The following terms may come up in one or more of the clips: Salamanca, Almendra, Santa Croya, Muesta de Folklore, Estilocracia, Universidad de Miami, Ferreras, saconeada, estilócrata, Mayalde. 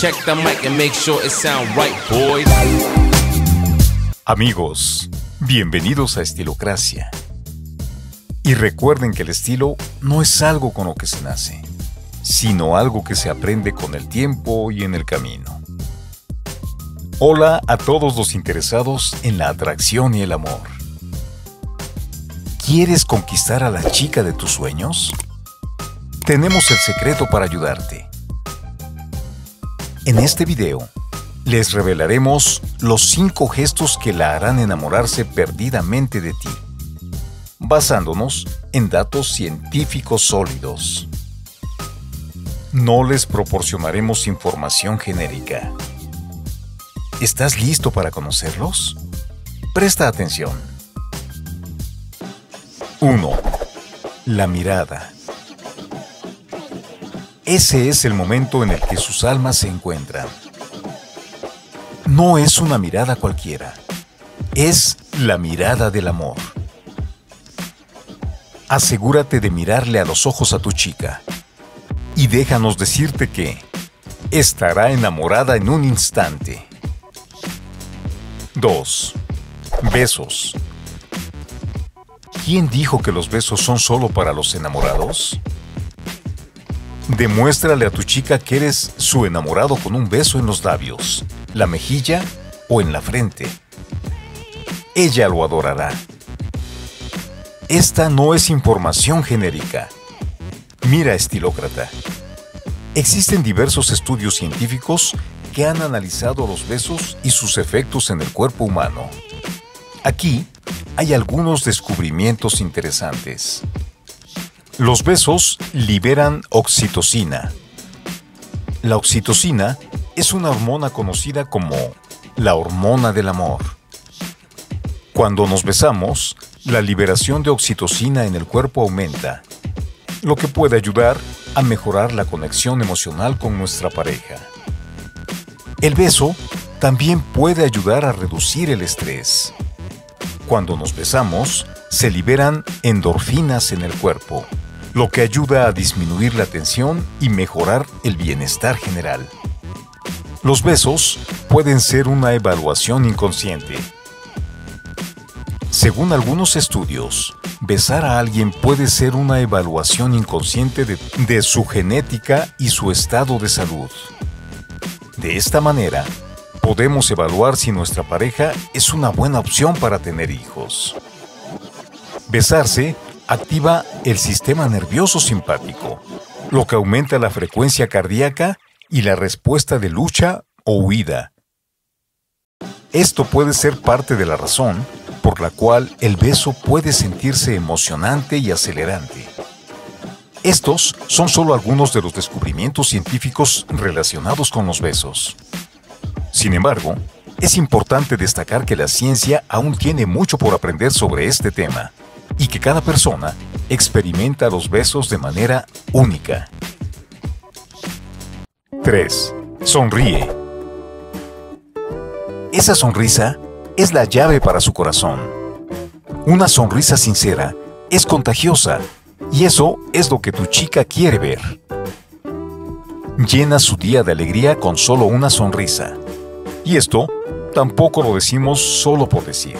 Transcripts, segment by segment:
Check the mic and make sure it sound right, boys. Amigos, bienvenidos a Estilocracia. Y recuerden que el estilo no es algo con lo que se nace, sino algo que se aprende con el tiempo y en el camino. Hola a todos los interesados en la atracción y el amor. ¿Quieres conquistar a la chica de tus sueños? Tenemos el secreto para ayudarte. En este video, les revelaremos los 5 gestos que la harán enamorarse perdidamente de ti, basándonos en datos científicos sólidos. No les proporcionaremos información genérica. ¿Estás listo para conocerlos? Presta atención. 1. La mirada. Ese es el momento en el que sus almas se encuentran. No es una mirada cualquiera, es la mirada del amor. Asegúrate de mirarle a los ojos a tu chica y déjanos decirte que estará enamorada en un instante. 2. Besos. ¿Quién dijo que los besos son solo para los enamorados? Demuéstrale a tu chica que eres su enamorado con un beso en los labios, la mejilla o en la frente. Ella lo adorará. Esta no es información genérica. Mira, estilócrata. Existen diversos estudios científicos que han analizado los besos y sus efectos en el cuerpo humano. Aquí hay algunos descubrimientos interesantes. Los besos liberan oxitocina. La oxitocina es una hormona conocida como la hormona del amor. Cuando nos besamos, la liberación de oxitocina en el cuerpo aumenta, lo que puede ayudar a mejorar la conexión emocional con nuestra pareja. El beso también puede ayudar a reducir el estrés. Cuando nos besamos, se liberan endorfinas en el cuerpo, lo que ayuda a disminuir la tensión y mejorar el bienestar general. Los besos pueden ser una evaluación inconsciente. Según algunos estudios, besar a alguien puede ser una evaluación inconsciente de su genética y su estado de salud. De esta manera, podemos evaluar si nuestra pareja es una buena opción para tener hijos. Besarse activa el sistema nervioso simpático, lo que aumenta la frecuencia cardíaca y la respuesta de lucha o huida. Esto puede ser parte de la razón por la cual el beso puede sentirse emocionante y acelerante. Estos son solo algunos de los descubrimientos científicos relacionados con los besos. Sin embargo, es importante destacar que la ciencia aún tiene mucho por aprender sobre este tema y que cada persona experimenta los besos de manera única. 3. Sonríe. Esa sonrisa es la llave para su corazón. Una sonrisa sincera es contagiosa y eso es lo que tu chica quiere ver. Llena su día de alegría con solo una sonrisa. Y esto tampoco lo decimos solo por decir.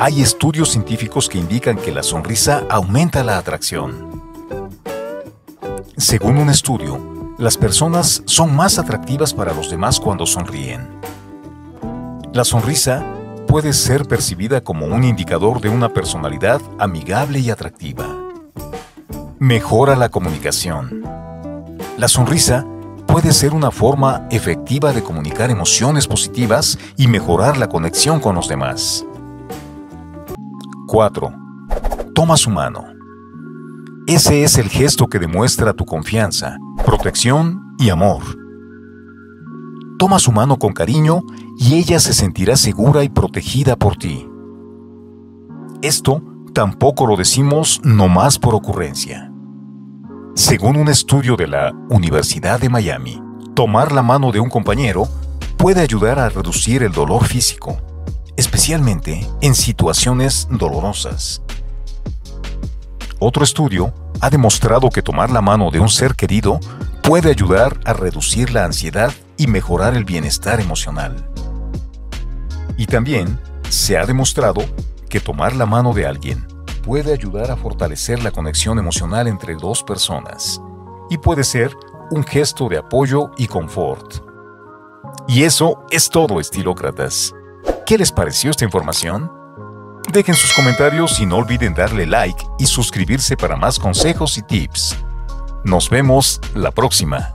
Hay estudios científicos que indican que la sonrisa aumenta la atracción. Según un estudio, las personas son más atractivas para los demás cuando sonríen. La sonrisa puede ser percibida como un indicador de una personalidad amigable y atractiva. Mejora la comunicación. La sonrisa puede ser una forma efectiva de comunicar emociones positivas y mejorar la conexión con los demás. 4. Toma su mano. Ese es el gesto que demuestra tu confianza, protección y amor. Toma su mano con cariño y ella se sentirá segura y protegida por ti. Esto tampoco lo decimos nomás por ocurrencia. Según un estudio de la Universidad de Miami, tomar la mano de un compañero puede ayudar a reducir el dolor físico, especialmente en situaciones dolorosas. Otro estudio ha demostrado que tomar la mano de un ser querido puede ayudar a reducir la ansiedad y mejorar el bienestar emocional. Y también se ha demostrado que tomar la mano de alguien puede ayudar a fortalecer la conexión emocional entre dos personas y puede ser un gesto de apoyo y confort. Y eso es todo, estilócratas. ¿Qué les pareció esta información? Dejen sus comentarios y no olviden darle like y suscribirse para más consejos y tips. Nos vemos la próxima.